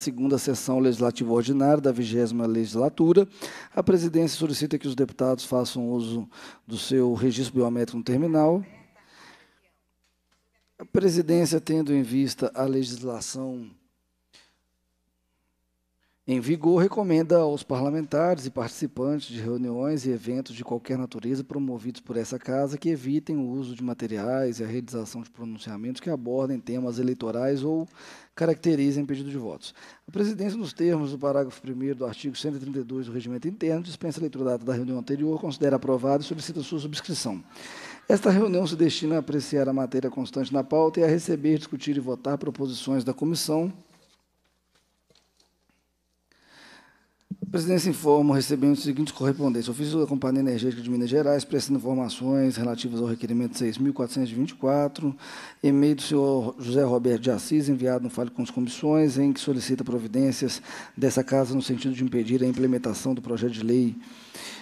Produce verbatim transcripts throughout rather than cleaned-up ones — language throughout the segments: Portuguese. Segunda sessão legislativa ordinária da vigésima legislatura, a presidência solicita que os deputados façam uso do seu registro biométrico no terminal. A presidência, tendo em vista a legislação em vigor, recomenda aos parlamentares e participantes de reuniões e eventos de qualquer natureza promovidos por essa casa que evitem o uso de materiais e a realização de pronunciamentos que abordem temas eleitorais ou caracterizem pedido de votos. A presidência, nos termos do parágrafo primeiro do artigo cento e trinta e dois do Regimento Interno, dispensa a leitura da data da reunião anterior, considera aprovada e solicita sua subscrição. Esta reunião se destina a apreciar a matéria constante na pauta e a receber, discutir e votar proposições da comissão. A presidência informa, recebendo os seguintes correspondências. Ofício da Companhia Energética de Minas Gerais, prestando informações relativas ao requerimento seis mil quatrocentos e vinte e quatro, e-mail do senhor José Roberto de Assis, enviado no Fale com as Comissões, em que solicita providências dessa casa no sentido de impedir a implementação do projeto de lei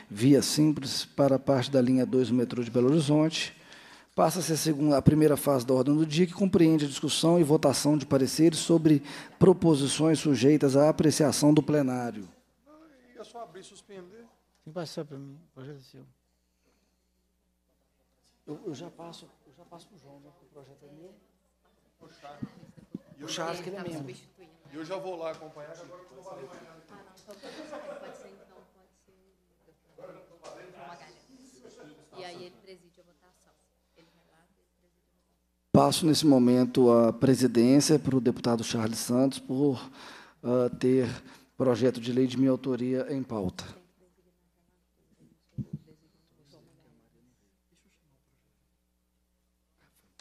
via simples para parte da linha dois do metrô de Belo Horizonte. Passa-se a, segunda, a primeira fase da ordem do dia, que compreende a discussão e votação de pareceres sobre proposições sujeitas à apreciação do plenário. Eu só abrir e suspender. Tem que passar para mim, projeto é seu. Eu, eu já passo eu já passo para o João, né? O projeto é meu. O Charles. E o Charles, que ele é mesmo. E eu já vou lá acompanhar. Agora eu não vou acompanhar. Ah, não. Então, pode ser, então, pode ser. Agora eu estou valendo. João Magalhães. E aí ele preside a votação. Ele vai lá, ele preside a votação. Passo, nesse momento, a presidência para o deputado Charles Santos por uh, ter... Projeto de lei de minha autoria em pauta.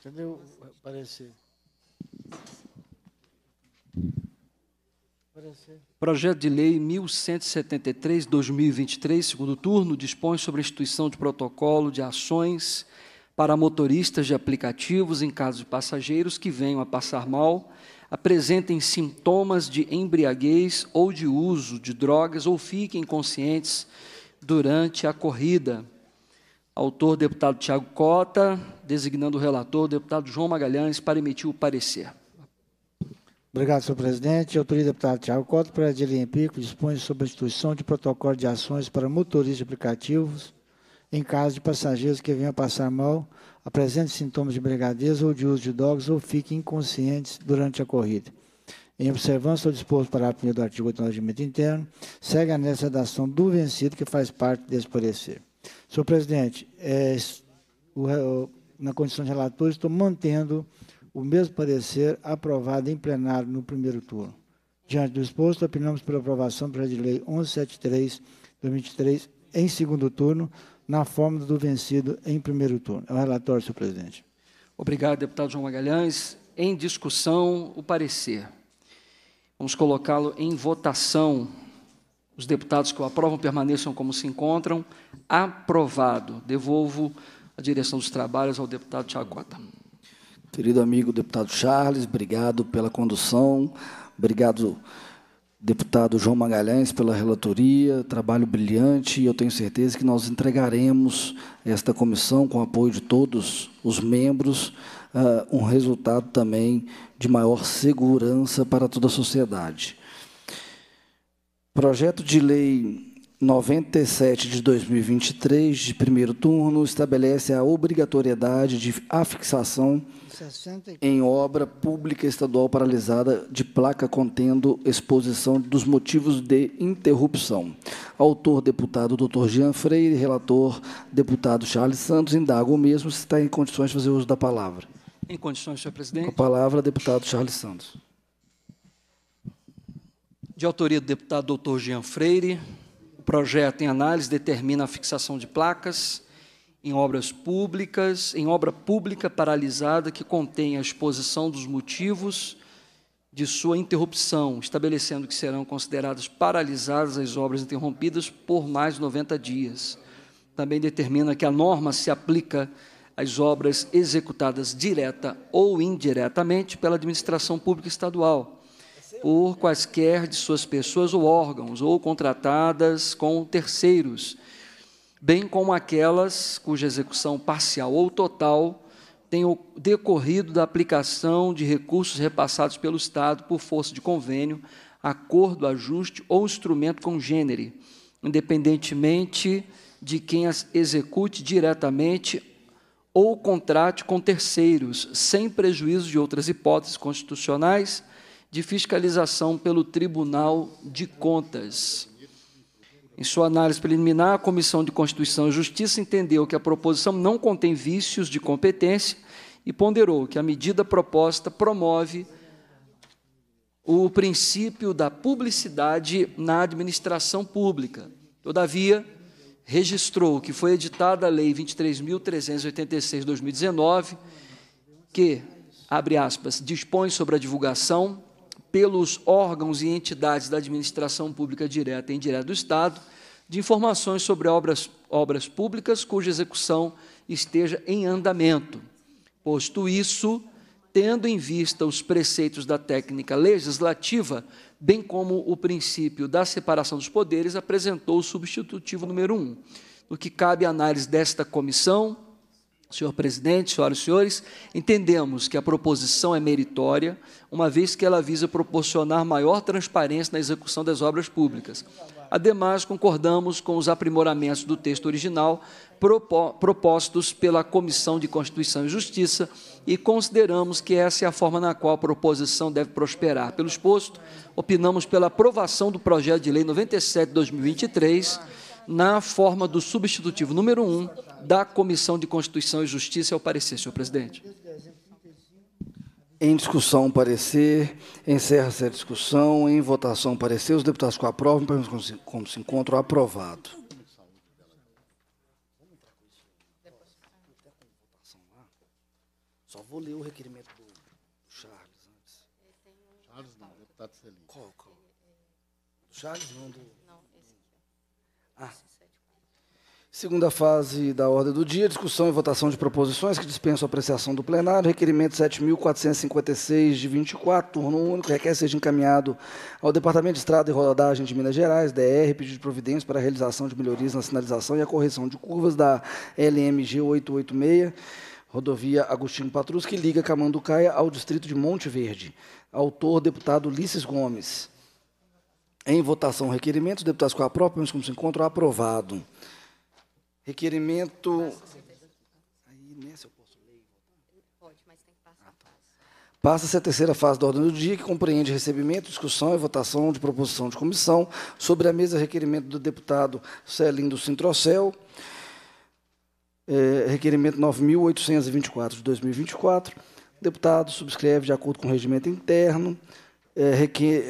Cadê o parecer? Projeto de lei mil cento e setenta e três barra dois mil e vinte e três, segundo turno, dispõe sobre a instituição de protocolo de ações para motoristas de aplicativos em caso de passageiros que venham a passar mal, apresentem sintomas de embriaguez ou de uso de drogas ou fiquem inconscientes durante a corrida. Autor, deputado Thiago Cota, designando o relator, deputado João Magalhães, para emitir o parecer. Obrigado, senhor presidente. Autoria, deputado Thiago Cota, projeto de lei empírico dispõe sobre a instituição de protocolo de ações para motoristas de aplicativos em caso de passageiros que venham a passar mal, apresentem sintomas de embriaguez ou de uso de drogas ou fiquem inconscientes durante a corrida. Em observância ao disposto para a primeira do artigo oito do Regimento Interno, segue a anexo da ação do vencido que faz parte desse parecer. Senhor presidente, é, o, na condição de relator, estou mantendo o mesmo parecer aprovado em plenário no primeiro turno. Diante do exposto, opinamos pela aprovação do projeto de lei mil cento e setenta e três barra dois mil e vinte e três em segundo turno, na forma do vencido em primeiro turno. É o relatório, senhor presidente. Obrigado, deputado João Magalhães. Em discussão, o parecer. Vamos colocá-lo em votação. Os deputados que o aprovam permaneçam como se encontram. Aprovado. Devolvo a direção dos trabalhos ao deputado Thiago Cota. Querido amigo deputado Charles, obrigado pela condução. Obrigado, deputado João Magalhães, pela relatoria, trabalho brilhante, e eu tenho certeza que nós entregaremos esta comissão, com o apoio de todos os membros, uh, um resultado também de maior segurança para toda a sociedade. Projeto de lei noventa e sete de dois mil e vinte e três, de primeiro turno, estabelece a obrigatoriedade de afixação em obra pública estadual paralisada de placa contendo exposição dos motivos de interrupção. Autor, deputado doutor Jean Freire, relator, deputado Charles Santos, indaga o mesmo se está em condições de fazer uso da palavra. Em condições, senhor presidente. Com a palavra, deputado Charles Santos. De autoria do deputado doutor Jean Freire, o projeto em análise determina a fixação de placas em obras públicas, em obra pública paralisada que contém a exposição dos motivos de sua interrupção, estabelecendo que serão consideradas paralisadas as obras interrompidas por mais de noventa dias. Também determina que a norma se aplica às obras executadas direta ou indiretamente pela administração pública estadual, por quaisquer de suas pessoas ou órgãos, ou contratadas com terceiros, bem como aquelas cuja execução parcial ou total tenha decorrido da aplicação de recursos repassados pelo Estado por força de convênio acordo, ajuste ou instrumento congênere, independentemente de quem as execute diretamente ou contrate com terceiros, sem prejuízo de outras hipóteses constitucionais de fiscalização pelo Tribunal de Contas. Em sua análise preliminar, a Comissão de Constituição e Justiça entendeu que a proposição não contém vícios de competência e ponderou que a medida proposta promove o princípio da publicidade na administração pública. Todavia, registrou que foi editada a Lei vinte e três mil trezentos e oitenta e seis de dois mil e dezenove, que, abre aspas, dispõe sobre a divulgação pelos órgãos e entidades da administração pública direta e indireta do Estado, de informações sobre obras, obras públicas cuja execução esteja em andamento. Posto isso, tendo em vista os preceitos da técnica legislativa, bem como o princípio da separação dos poderes, apresentou o substitutivo número um. No que cabe à análise desta comissão, senhor presidente, senhoras e senhores, entendemos que a proposição é meritória, uma vez que ela visa proporcionar maior transparência na execução das obras públicas. Ademais, concordamos com os aprimoramentos do texto original propostos pela Comissão de Constituição e Justiça e consideramos que essa é a forma na qual a proposição deve prosperar. Pelo exposto, opinamos pela aprovação do Projeto de Lei noventa e sete de dois mil e vinte e três, na forma do substitutivo número um da Comissão de Constituição e Justiça. É o parecer, senhor presidente. Em discussão, parecer. Encerra-se a discussão. Em votação, parecer. Os deputados que aprovam, como se encontram, aprovado. Só vou ler o requerimento do Charles antes. Charles não, deputado Celinho. Qual? Qual? Do Charles não do... Ah. Segunda fase da ordem do dia, discussão e votação de proposições que dispensam a apreciação do plenário. Requerimento sete mil quatrocentos e cinquenta e seis de vinte e quatro, turno único, requer seja encaminhado ao Departamento de Estrada e Rodagem de Minas Gerais, D E R, pedido de providências para a realização de melhorias na sinalização e a correção de curvas da L M G oitocentos e oitenta e seis, Rodovia Agostinho Patrus, que liga Camanducaia ao distrito de Monte Verde. Autor, deputado Ulisses Gomes. Em votação, requerimento. Os deputados que aprovam, como se encontram, aprovado. Requerimento... Aí, nessa eu posso ler e votar? Pode, mas tem que passar. Passa-se a terceira fase da ordem do dia, que compreende recebimento, discussão e votação de proposição de comissão sobre a mesa requerimento do deputado Celinho do Sintrocel, é, requerimento nove mil oitocentos e vinte e quatro de dois mil e vinte e quatro. O deputado subscreve de acordo com o regimento interno,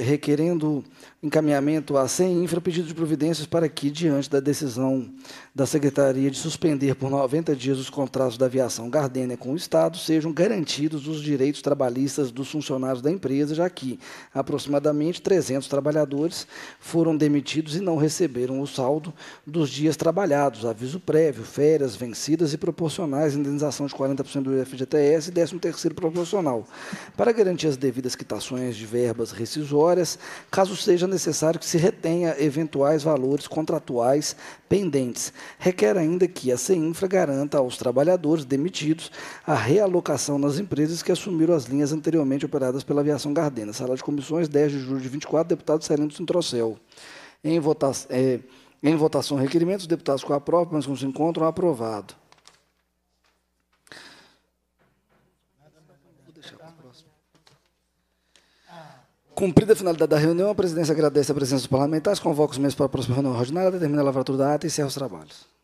requerendo encaminhamento à CEINFRA, pedido de providências para que, diante da decisão da Secretaria de suspender por noventa dias os contratos da Viação Gardênia com o Estado, sejam garantidos os direitos trabalhistas dos funcionários da empresa, já que aproximadamente trezentos trabalhadores foram demitidos e não receberam o saldo dos dias trabalhados, aviso prévio, férias vencidas e proporcionais, indenização de quarenta por cento do F G T S e décimo terceiro proporcional. Para garantir as devidas quitações de verba rescisórias, caso seja necessário que se retenha eventuais valores contratuais pendentes. Requer ainda que a CEINFRA garanta aos trabalhadores demitidos a realocação nas empresas que assumiram as linhas anteriormente operadas pela Viação Gardênia. Sala de comissões, dez de julho de vinte e quatro, deputado Celinho do Sintrocel. Em, vota é, em votação, requerimentos, os deputados que aprovam, mas não se encontram, aprovado. Cumprida a finalidade da reunião, a presidência agradece a presença dos parlamentares, convoca os membros para a próxima reunião ordinária, determina a lavratura da ata e encerra os trabalhos.